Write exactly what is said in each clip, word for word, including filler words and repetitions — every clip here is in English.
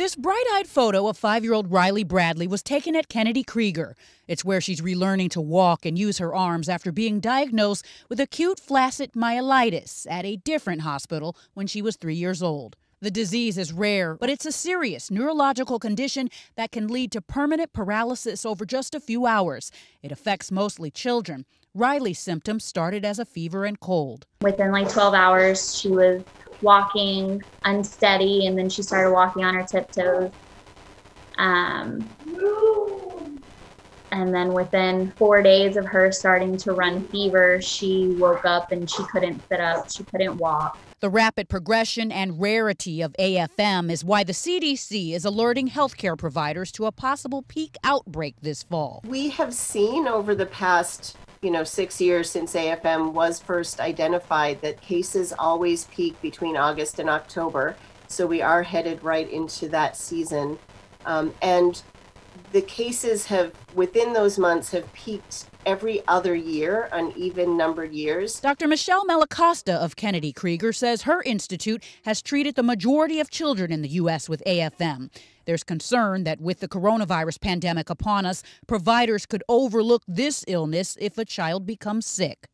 This bright-eyed photo of five-year-old Riley Bradley was taken at Kennedy Krieger. It's where she's relearning to walk and use her arms after being diagnosed with acute flaccid myelitis at a different hospital when she was three years old. The disease is rare, but it's a serious neurological condition that can lead to permanent paralysis over just a few hours. It affects mostly children. Riley's symptoms started as a fever and cold. Within like twelve hours, she was walking unsteady, and then she started walking on her tiptoes. Um, and then within four days of her starting to run fever, she woke up and she couldn't sit up, she couldn't walk. The rapid progression and rarity of A F M is why the C D C is alerting healthcare providers to a possible peak outbreak this fall. We have seen over the past, you know, six years since A F M was first identified that cases always peak between August and October. So we are headed right into that season. Um, and the cases have, within those months, have peaked every other year on even numbered years. Doctor Michelle Malacosta of Kennedy Krieger says her institute has treated the majority of children in the U S with A F M. There's concern that with the coronavirus pandemic upon us, providers could overlook this illness if a child becomes sick.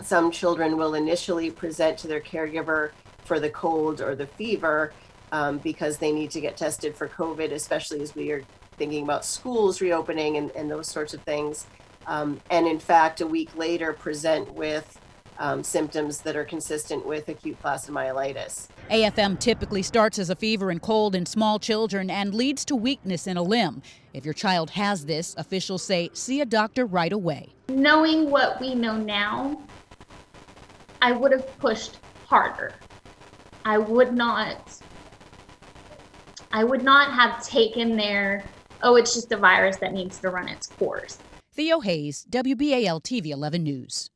Some children will initially present to their caregiver for the cold or the fever um, because they need to get tested for COVID, especially as we are thinking about schools reopening and, and those sorts of things. Um, and in fact, a week later present with um, symptoms that are consistent with acute flaccid myelitis. A F M typically starts as a fever and cold in small children and leads to weakness in a limb. If your child has this, officials say see a doctor right away. Knowing what we know now, I would have pushed harder. I would not, I would not have taken their, oh, it's just a virus that needs to run its course. Theo Hayes, W B A L T V eleven News.